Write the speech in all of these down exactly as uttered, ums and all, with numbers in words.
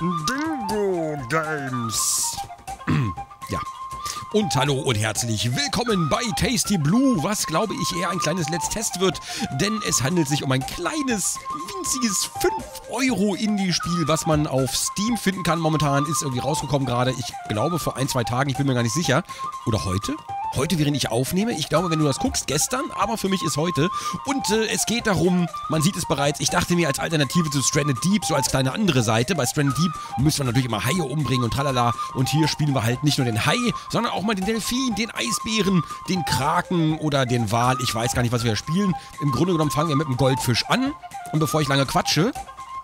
Dingo Games. Ja. Und hallo und herzlich willkommen bei Tasty Blue, was glaube ich eher ein kleines Let's Test wird, denn es handelt sich um ein kleines, winziges fünf Euro Indie-Spiel, was man auf Steam finden kann momentan, ist irgendwie rausgekommen gerade, ich glaube vor ein, zwei Tagen, ich bin mir gar nicht sicher, oder heute? Heute, während ich aufnehme. Ich glaube, wenn du das guckst, gestern, aber für mich ist heute. Und äh, es geht darum, man sieht es bereits, ich dachte mir als Alternative zu Stranded Deep, so als kleine andere Seite. Bei Stranded Deep müssen wir natürlich immer Haie umbringen und tralala. Und hier spielen wir halt nicht nur den Hai, sondern auch mal den Delfin, den Eisbären, den Kraken oder den Wal. Ich weiß gar nicht, was wir spielen. Im Grunde genommen fangen wir mit dem Goldfisch an. Und bevor ich lange quatsche,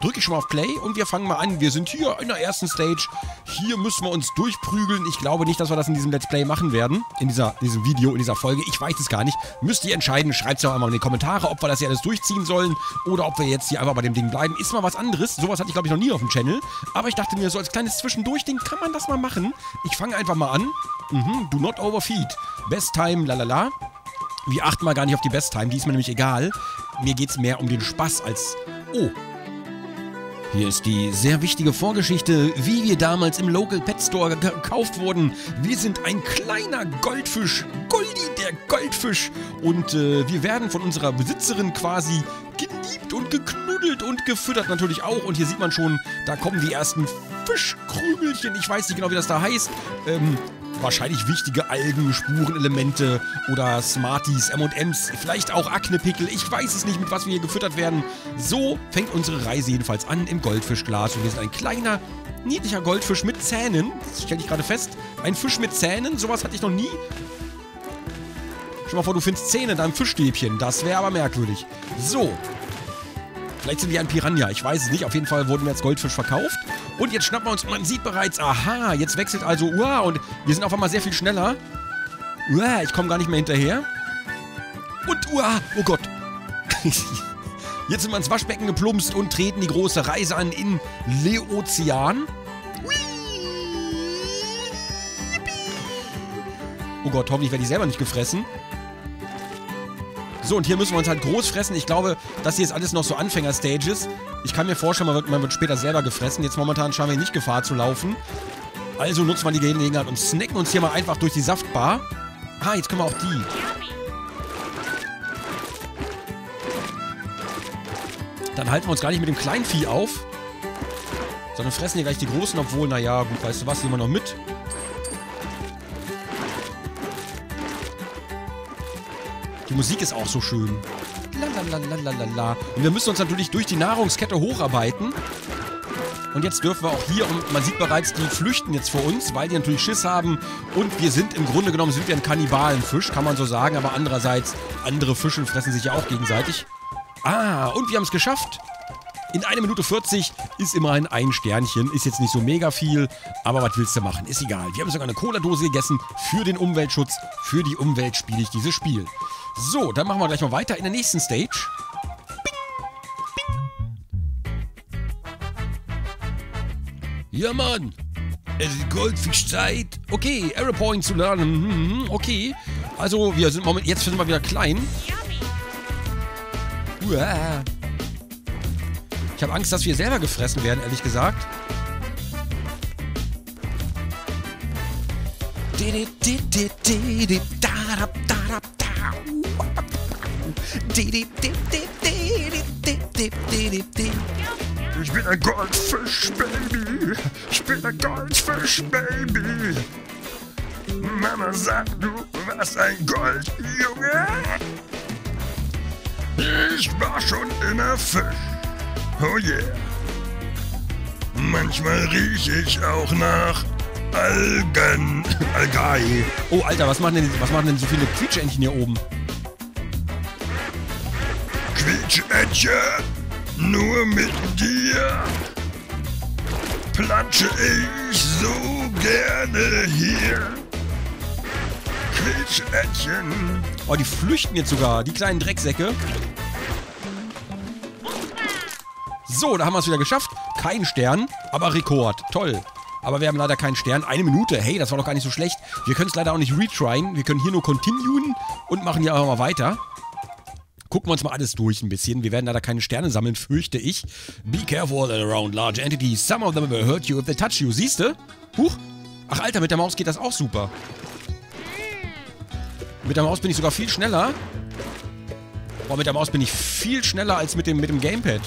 drücke ich schon mal auf Play und wir fangen mal an. Wir sind hier in der ersten Stage. Hier müssen wir uns durchprügeln. Ich glaube nicht, dass wir das in diesem Let's Play machen werden. In, dieser, in diesem Video, in dieser Folge. Ich weiß es gar nicht. Müsst ihr entscheiden. Schreibt es doch einmal in die Kommentare, ob wir das hier alles durchziehen sollen. Oder ob wir jetzt hier einfach bei dem Ding bleiben. Ist mal was anderes. Sowas hatte ich, glaube ich, noch nie auf dem Channel. Aber ich dachte mir, so als kleines Zwischendurch-Ding kann man das mal machen. Ich fange einfach mal an. Mhm. Do not overfeed. Best time, lalala. Wir achten mal gar nicht auf die Best time. Die ist mir nämlich egal. Mir geht es mehr um den Spaß als... Oh. Hier ist die sehr wichtige Vorgeschichte, wie wir damals im Local Pet Store gekauft wurden. Wir sind ein kleiner Goldfisch, Goldi der Goldfisch. Und äh, wir werden von unserer Besitzerin quasi geliebt und geknuddelt und gefüttert natürlich auch. Und hier sieht man schon, da kommen die ersten Fischkrümelchen. Ich weiß nicht genau, wie das da heißt. Ähm... Wahrscheinlich wichtige Algen, Spurenelemente oder Smarties, M und M's, vielleicht auch Aknepickel. Ich weiß es nicht, mit was wir hier gefüttert werden. So fängt unsere Reise jedenfalls an im Goldfischglas. Und wir sind ein kleiner, niedlicher Goldfisch mit Zähnen. Das stelle ich gerade fest. Ein Fisch mit Zähnen, sowas hatte ich noch nie. Stell mal vor, du findest Zähne in deinem Fischstäbchen. Das wäre aber merkwürdig. So. Vielleicht sind wir ein Piranha, ich weiß es nicht. Auf jeden Fall wurden wir als Goldfisch verkauft. Und jetzt schnappen wir uns, man sieht bereits, aha, jetzt wechselt also, wow, und wir sind auf einmal sehr viel schneller. Wow, ich komme gar nicht mehr hinterher. Und, wow, oh Gott. Jetzt sind wir ins Waschbecken geplumpst und treten die große Reise an in Leozean. Oh Gott, hoffentlich werde ich selber nicht gefressen. So, und hier müssen wir uns halt groß fressen. Ich glaube, das hier ist alles noch so Anfänger-Stages. Ich kann mir vorstellen, man wird, man wird später selber gefressen. Jetzt momentan scheinen wir nicht Gefahr zu laufen. Also nutzen wir die Gelegenheit und snacken uns hier mal einfach durch die Saftbar. Ah, jetzt können wir auch die. Dann halten wir uns gar nicht mit dem kleinen Vieh auf. Sondern fressen hier gleich die Großen, obwohl, naja, gut, weißt du was, nehmen wir noch mit. Die Musik ist auch so schön. Lalalalalala. Und wir müssen uns natürlich durch die Nahrungskette hocharbeiten. Und jetzt dürfen wir auch hier, und man sieht bereits, die flüchten jetzt vor uns, weil die natürlich Schiss haben. Und wir sind im Grunde genommen, sind wir ein Kannibalenfisch, kann man so sagen. Aber andererseits, andere Fische fressen sich ja auch gegenseitig. Ah, und wir haben es geschafft. In einer Minute vierzig ist immerhin ein Sternchen. Ist jetzt nicht so mega viel, aber was willst du machen? Ist egal. Wir haben sogar eine Cola-Dose gegessen für den Umweltschutz. Für die Umwelt spiele ich dieses Spiel. So, dann machen wir gleich mal weiter in der nächsten Stage. Bing, bing. Ja, Mann. Es ist Goldfischzeit. Okay, Aeropoint zu lernen. Okay. Also, wir sind momentan... Jetzt sind wir wieder klein. Uah. Ich habe Angst, dass wir selber gefressen werden, ehrlich gesagt. Ich bin ein Goldfisch, Baby. Ich bin ein Goldfisch, Baby. Mama sagt, du warst ein Goldjunge. Ich war schon immer Fisch. Oh yeah. Manchmal riech ich auch nach Algen. Algae. Oh, Alter, was machen denn, was machen denn so viele Quietschentchen hier oben? Quietschentchen, nur mit dir platsche ich so gerne hier. Quietschentchen. Oh, die flüchten jetzt sogar, die kleinen Drecksäcke. So, da haben wir es wieder geschafft. Kein Stern, aber Rekord. Toll. Aber wir haben leider keinen Stern. Eine Minute. Hey, das war doch gar nicht so schlecht. Wir können es leider auch nicht retryen. Wir können hier nur continuen und machen hier einfach mal weiter. gucken wir uns mal alles durch ein bisschen. Wir werden leider keine Sterne sammeln, fürchte ich. Be careful around large entities. Some of them will hurt you if they touch you. Siehste? Huch. Ach, Alter, mit der Maus geht das auch super. Mit der Maus bin ich sogar viel schneller. Boah, mit der Maus bin ich viel schneller als mit dem, mit dem Gamepad.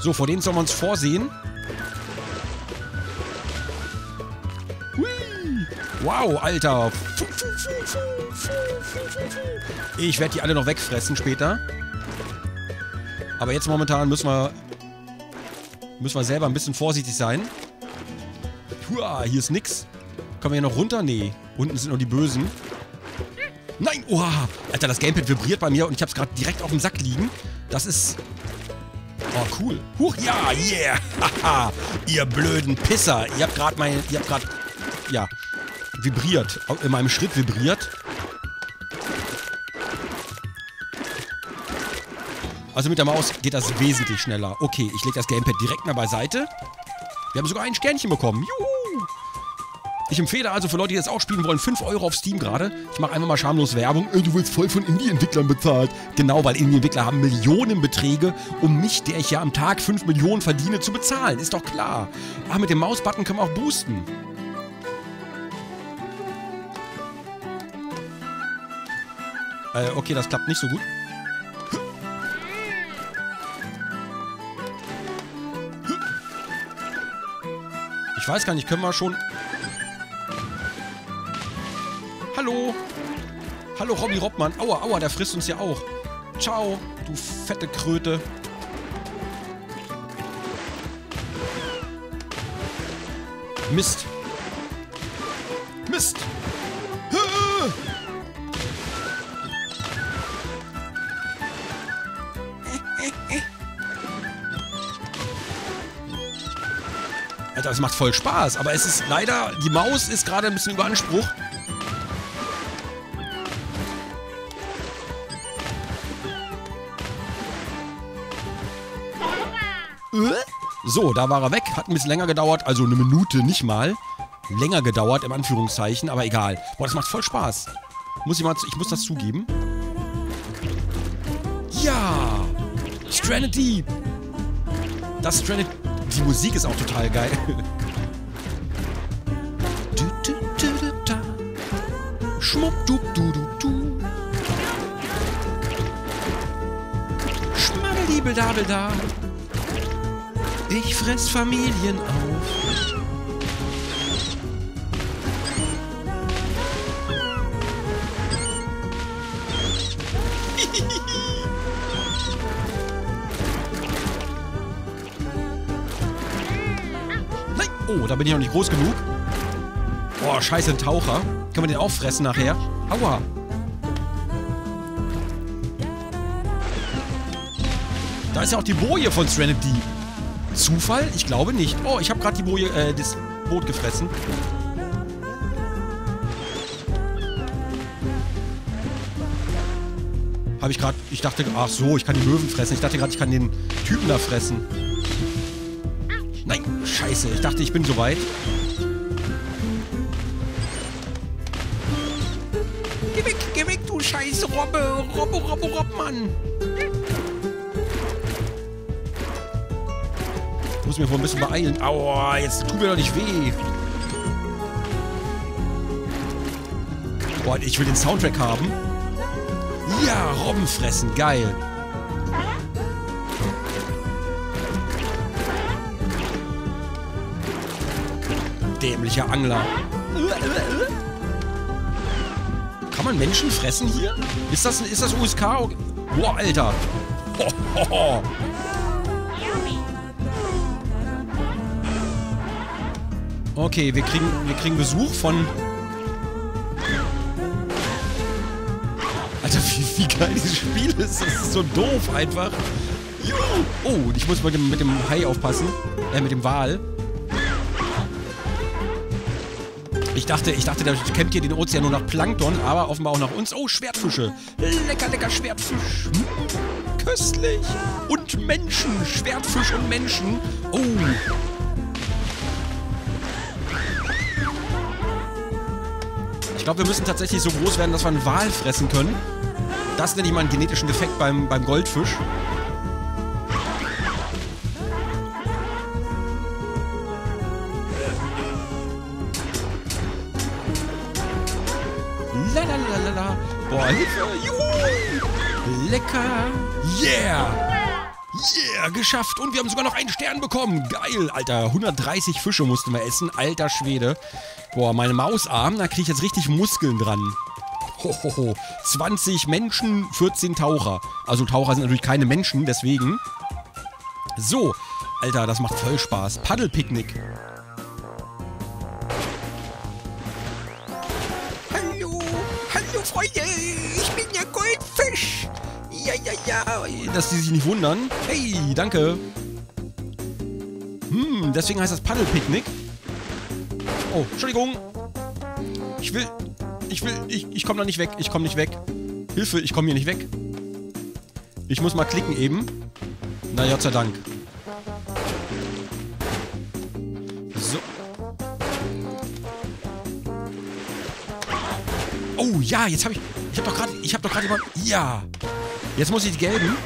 So, vor denen sollen wir uns vorsehen. Hui. Wow, Alter. Ich werde die alle noch wegfressen später. Aber jetzt momentan müssen wir... Müssen wir selber ein bisschen vorsichtig sein. Hua, hier ist nix. Kommen wir hier noch runter? Nee. Unten sind noch die Bösen. Nein! Oha! Alter, das Gamepad vibriert bei mir und ich hab's gerade direkt auf dem Sack liegen. Das ist... Oh, cool. Huch, ja, yeah! Haha! Ihr blöden Pisser! Ihr habt gerade mein... Ihr habt gerade... Ja. Vibriert. In meinem Schritt vibriert. Also mit der Maus geht das wesentlich schneller. Okay, ich lege das Gamepad direkt mal beiseite. Wir haben sogar ein Sternchen bekommen. Juhu! Ich empfehle also für Leute, die das auch spielen wollen, fünf Euro auf Steam gerade. Ich mache einfach mal schamlos Werbung. Du wirst voll von Indie-Entwicklern bezahlt. Genau, weil Indie-Entwickler haben Millionenbeträge, um mich, der ich ja am Tag fünf Millionen verdiene, zu bezahlen. Ist doch klar. Ach, mit dem Maus-Button können wir auch boosten. Äh, okay, das klappt nicht so gut. Ich weiß gar nicht, können wir schon... Hallo! Hallo, Robby Robmann. Aua, aua, der frisst uns ja auch. Ciao, du fette Kröte. Mist. Mist! Alter, es macht voll Spaß, aber es ist leider... Die Maus ist gerade ein bisschen über Anspruch. So, da war er weg. Hat ein bisschen länger gedauert. Also eine Minute nicht mal. Länger gedauert, im Anführungszeichen. Aber egal. Boah, das macht voll Spaß. Muss ich mal, ich muss das zugeben. Ja! Stranded Deep! Das Stranded... Die Musik ist auch total geil. Schmuck, du, du, du, du. Schmaggeldibeldabel da. Ich fress Familien auf. Nein! Oh, da bin ich noch nicht groß genug. Boah, scheiße, ein Taucher. Können wir den auch fressen nachher? Aua! Da ist ja auch die Boje von Stranded Deep. Zufall? Ich glaube nicht. Oh, ich habe gerade die Boje, äh, das Boot gefressen. Habe ich gerade, ich dachte, ach so, ich kann die Möwen fressen. Ich dachte gerade, ich kann den Typen da fressen. Nein, scheiße, ich dachte, ich bin soweit. Geh weg, geh weg, du scheiß Robbe, Robbe, Robbe, Robmann. Ich muss mich wohl ein bisschen beeilen. Aua, jetzt tut mir doch nicht weh. Boah, ich will den Soundtrack haben. Ja, Robben fressen, geil. Dämlicher Angler. Kann man Menschen fressen hier? Ist das, ist das U S K? Boah, Alter. Ho, ho, ho. Okay, wir kriegen, wir kriegen Besuch von... Alter, wie, wie geil dieses Spiel ist. Das ist so doof einfach. Oh, ich muss mal mit dem, mit dem Hai aufpassen. Äh, mit dem Wal. Ich dachte, ich dachte, der kennt hier den Ozean nur nach Plankton, aber offenbar auch nach uns. Oh, Schwertfische. Lecker, lecker Schwertfisch. Hm, köstlich. Und Menschen. Schwertfisch und Menschen. Oh, ich Ich glaube, wir müssen tatsächlich so groß werden, dass wir einen Wal fressen können. Das nenne ich mal einen genetischen Defekt beim, beim Goldfisch. Lalalala. Boah, Hilfe! Juhu! Lecker! Yeah! Yeah, geschafft! Und wir haben sogar noch einen Stern bekommen! Geil, Alter! hundertdreißig Fische mussten wir essen. Alter Schwede! Boah, meine Mausarm, da kriege ich jetzt richtig Muskeln dran. Hohoho. zwanzig Menschen, vierzehn Taucher. Also Taucher sind natürlich keine Menschen, deswegen. So, Alter, das macht voll Spaß. Paddelpicknick. Hallo, hallo Freunde, ich bin der Goldfisch. Ja, ja, ja. Dass die sich nicht wundern. Hey, danke. Hm, deswegen heißt das Paddelpicknick. Oh, Entschuldigung. Ich will... Ich will, ich, ich komme da nicht weg, ich komme nicht weg. Hilfe, ich komme hier nicht weg. Ich muss mal klicken eben. Na, Gott sei Dank. So. Oh, ja, jetzt habe ich... Ich habe doch gerade... Ich habe doch gerade... Ja. Jetzt muss ich die gelben.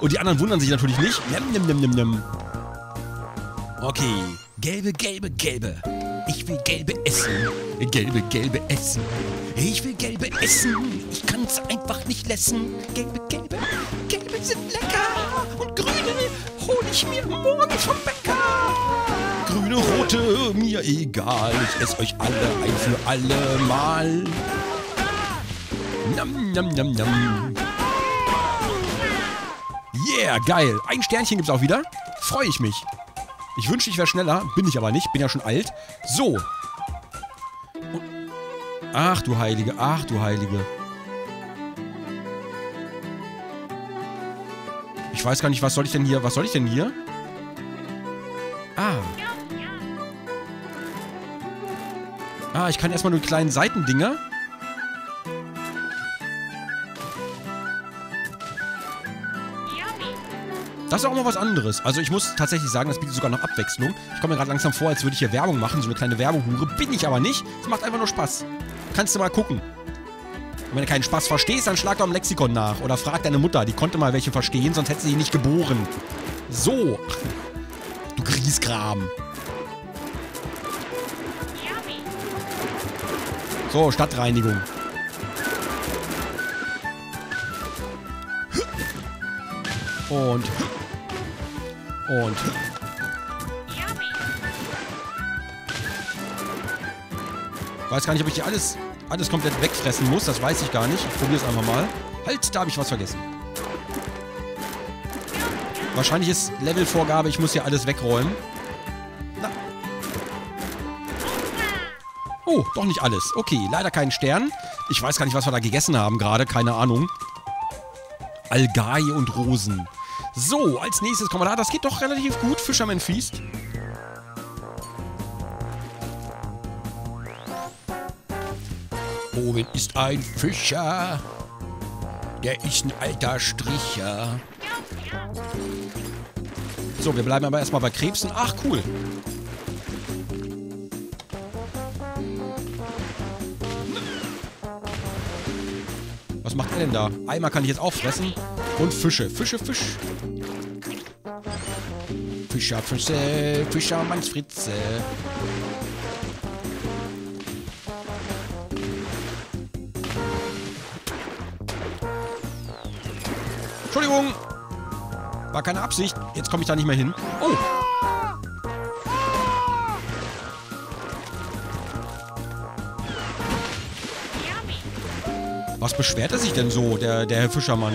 Und die anderen wundern sich natürlich nicht. Nimm, nimm, nimm, nimm, nimm. Okay, gelbe, gelbe, gelbe. Ich will gelbe essen. Gelbe, gelbe essen. Ich will gelbe essen. Ich kann's einfach nicht lassen. Gelbe, gelbe. Gelbe sind lecker. Und grüne hol ich mir morgen vom Bäcker. Grüne, rote, mir egal. Ich esse euch alle ein für alle Mal. Nam, nam, nam, nam. Yeah, geil. Ein Sternchen gibt's auch wieder. Freue ich mich. Ich wünschte, ich wäre schneller. Bin ich aber nicht. Bin ja schon alt. So. Und ach, du Heilige. Ach, du Heilige. Ich weiß gar nicht, was soll ich denn hier? Was soll ich denn hier? Ah. Ah, ich kann erstmal nur die kleinen Seitendinger. Das ist auch mal was anderes. Also ich muss tatsächlich sagen, das bietet sogar noch Abwechslung. Ich komme mir gerade langsam vor, als würde ich hier Werbung machen. So eine kleine Werbehure. Bin ich aber nicht. Es macht einfach nur Spaß. Kannst du mal gucken. Und wenn du keinen Spaß verstehst, dann schlag doch im Lexikon nach. Oder frag deine Mutter. Die konnte mal welche verstehen, sonst hätte sie die nicht geboren. So. Du Griesgram. So, Stadtreinigung. Und... Und... Ich weiß gar nicht, ob ich hier alles, alles komplett wegfressen muss. Das weiß ich gar nicht. Ich probiere es einfach mal. Halt, da habe ich was vergessen. Wahrscheinlich ist Levelvorgabe, ich muss hier alles wegräumen. Na. Oh, doch nicht alles. Okay, leider keinen Stern. Ich weiß gar nicht, was wir da gegessen haben gerade. Keine Ahnung. Algae und Rosen. So, als nächstes kommen wir da. Das geht doch relativ gut. Fisherman Feast. Oben ist ein Fischer. Der ist ein alter Stricher. So, wir bleiben aber erstmal bei Krebsen. Ach, cool. Was macht er denn da? Eimer kann ich jetzt auch fressen. Und Fische. Fische, Fisch. Fischer, Fische. Fischermanns Fritze. Entschuldigung. War keine Absicht. Jetzt komme ich da nicht mehr hin. Oh. Was beschwert er sich denn so, der, der Herr Fischermann?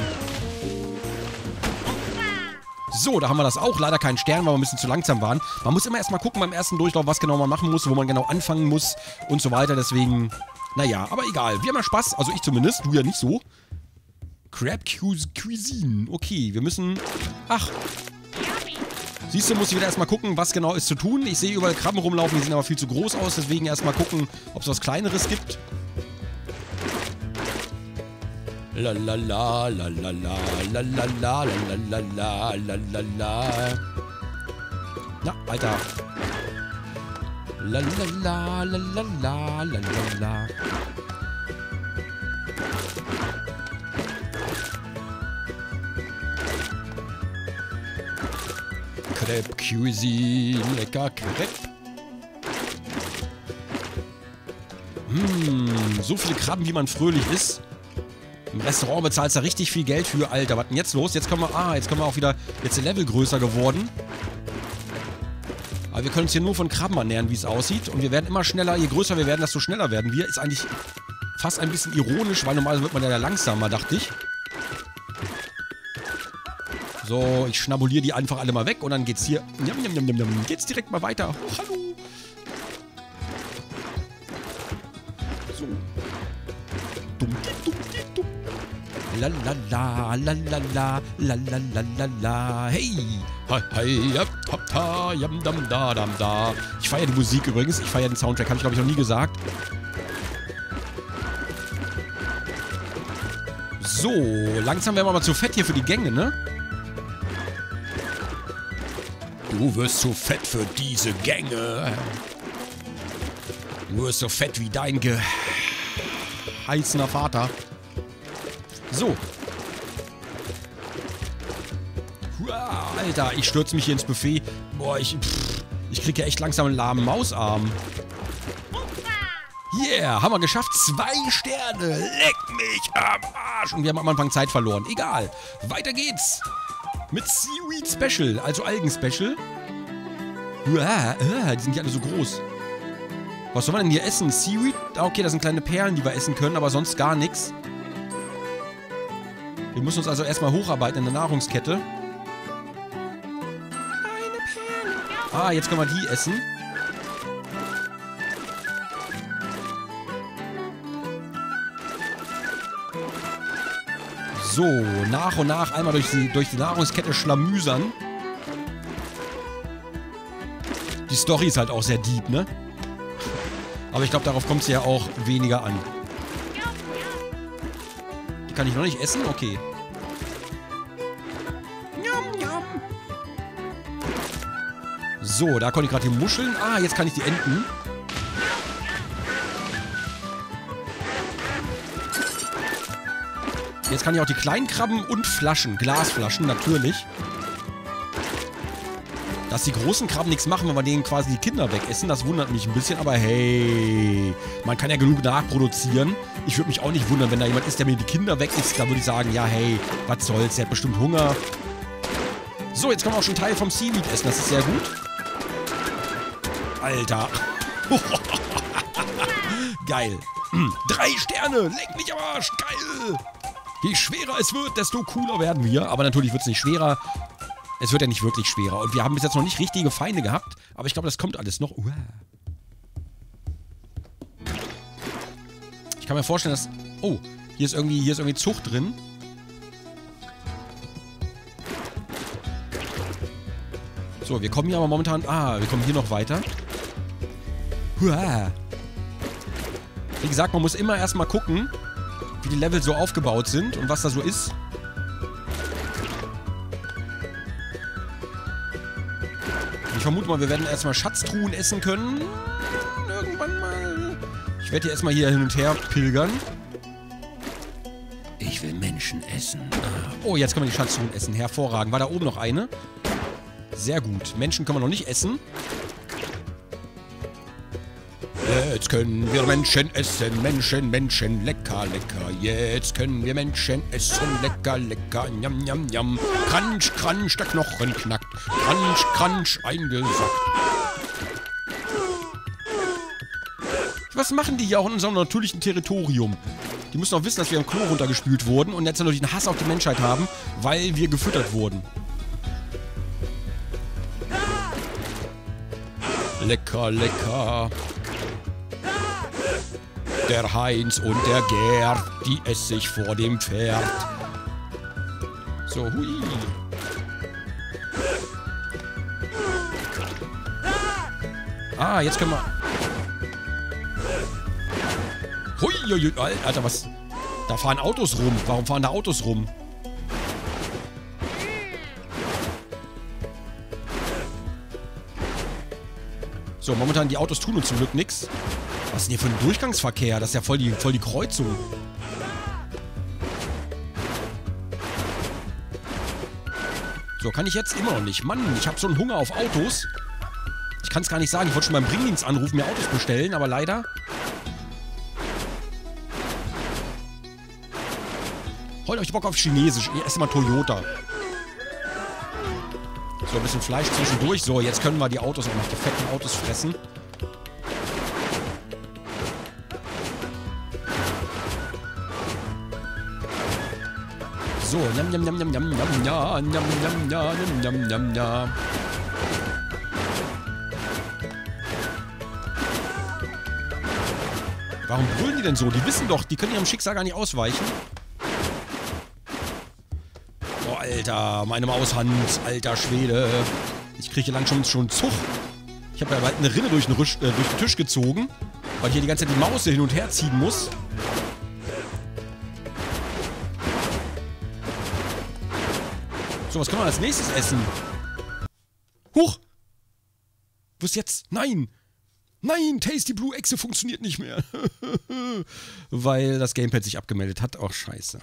So, da haben wir das auch. Leider keinen Stern, weil wir ein bisschen zu langsam waren. Man muss immer erstmal gucken beim ersten Durchlauf, was genau man machen muss, wo man genau anfangen muss und so weiter. Deswegen, naja, aber egal. Wir haben ja Spaß. Also ich zumindest, du ja nicht so. Crab Cuisine. Okay, wir müssen... Ach. Siehst du, muss ich wieder erstmal gucken, was genau ist zu tun. Ich sehe überall Krabben rumlaufen, die sehen aber viel zu groß aus. Deswegen erstmal gucken, ob es was Kleineres gibt. La la la la la la la la la la la la la la. Na, weiter. La la la la la la la. Crepe Cuisine, lecker Crepe. Mmh, so viele Krabben, wie man fröhlich ist. Im Restaurant bezahlst du richtig viel Geld für. Alter, was denn jetzt los? Jetzt können wir, ah, jetzt können wir auch wieder, jetzt ist der Level größer geworden. Aber wir können uns hier nur von Krabben ernähren, wie es aussieht. Und wir werden immer schneller, je größer wir werden, desto schneller werden wir. Ist eigentlich fast ein bisschen ironisch, weil normalerweise wird man ja langsamer, dachte ich. So, ich schnabuliere die einfach alle mal weg und dann geht's hier, jam, jam, jam, jam, geht's direkt mal weiter. Oh, hallo. So. Dumm, dumm, dumm, dumm. La la la la la la la la la la la. Hey! Hi, hi, ja, hop, ha, yam, dam, da, dam, da. Ich feiere die Musik übrigens. Ich feiere den Soundtrack. Habe ich, glaube ich, noch nie gesagt. So, langsam werden wir aber zu fett hier für die Gänge, ne? Du wirst zu fett für diese Gänge. Du wirst so fett wie dein geheißener Vater. So. Uah, Alter, ich stürze mich hier ins Buffet. Boah, ich, pff, ich kriege ja echt langsam einen lahmen Mausarm. Yeah, haben wir geschafft. Zwei Sterne. Leck mich am Arsch. Und wir haben am Anfang Zeit verloren. Egal. Weiter geht's. Mit Seaweed Special, also Algen Special. Uah, uh, die sind ja alle so groß. Was soll man denn hier essen? Seaweed? Okay, das sind kleine Perlen, die wir essen können, aber sonst gar nichts. Wir müssen uns also erstmal hocharbeiten in der Nahrungskette. Ah, jetzt können wir die essen. So, nach und nach einmal durch die, durch die Nahrungskette schlamüsern. Die Story ist halt auch sehr deep, ne? Aber ich glaube, darauf kommt es ja auch weniger an. Die kann ich noch nicht essen? Okay. So, da konnte ich gerade die Muscheln. Ah, jetzt kann ich die Enten. Jetzt kann ich auch die kleinen Krabben und Flaschen, Glasflaschen, natürlich. Dass die großen Krabben nichts machen, wenn wir denen quasi die Kinder wegessen, das wundert mich ein bisschen. Aber hey, man kann ja genug nachproduzieren. Ich würde mich auch nicht wundern, wenn da jemand ist, der mir die Kinder wegisst. Da würde ich sagen, ja hey, was soll's, der hat bestimmt Hunger. So, jetzt können wir auch schon Teil vom Seaweed essen, das ist sehr gut. Alter. Geil. Drei Sterne, leck mich am Arsch, geil. Je schwerer es wird, desto cooler werden wir. Aber natürlich wird es nicht schwerer. Es wird ja nicht wirklich schwerer. Und wir haben bis jetzt noch nicht richtige Feinde gehabt. Aber ich glaube, das kommt alles noch. Uah. Ich kann mir vorstellen, dass... Oh, hier ist irgendwie, hier ist irgendwie Zucht drin. So, wir kommen hier aber momentan... Ah, wir kommen hier noch weiter. Uah. Wie gesagt, man muss immer erstmal gucken, wie die Level so aufgebaut sind und was da so ist. Ich vermute mal, wir werden erstmal Schatztruhen essen können. Irgendwann mal. Ich werde hier erstmal hier hin und her pilgern. Ich will Menschen essen. Oh, jetzt können wir die Schatztruhen essen. Hervorragend. War da oben noch eine? Sehr gut. Menschen können wir noch nicht essen. Jetzt können wir Menschen essen, Menschen, Menschen, lecker, lecker. Jetzt können wir Menschen essen, lecker, lecker, njam, njam, njam. Kransch, kransch, der Knochen knackt. Kransch, kransch, eingesackt. Was machen die hier auch in unserem natürlichen Territorium? Die müssen auch wissen, dass wir am Klo runtergespült wurden und jetzt natürlich einen Hass auf die Menschheit haben, weil wir gefüttert wurden. Lecker, lecker. Der Heinz und der Gerd, die esse ich vor dem Pferd. So, hui. Ah, jetzt können wir... Hui, hui, Alter, was... Da fahren Autos rum. Warum fahren da Autos rum? So, momentan die Autos tun uns zum Glück nichts. Was ist denn hier für ein Durchgangsverkehr? Das ist ja voll die, voll die Kreuzung. So, kann ich jetzt immer noch nicht. Mann, ich habe so einen Hunger auf Autos. Ich kann es gar nicht sagen. Ich wollte schon beim Bringdienst anrufen, mir Autos bestellen, aber leider... Holt euch Bock auf Chinesisch. Ihr esst mal Toyota. So, ein bisschen Fleisch zwischendurch. So, jetzt können wir die Autos auch noch, die fetten Autos fressen. So, nam nam nam nam nam nam nam nam nam nam nam nam. Warum brüllen die denn so? Die wissen doch, die können ihrem Schicksal gar nicht ausweichen. Oh, Alter, meinem Aushand, alter Schwede. Ich kriege hier lang schon, schon einen Zug. Ich habe ja bald eine Rinne durch den, Risch, äh, durch den Tisch gezogen, weil ich hier die ganze Zeit die Maus hin und her ziehen muss. So, was können wir als nächstes essen? Huch! Was jetzt? Nein! Nein, Tasty Blue Echse funktioniert nicht mehr. Weil das Gamepad sich abgemeldet hat. Ach, scheiße.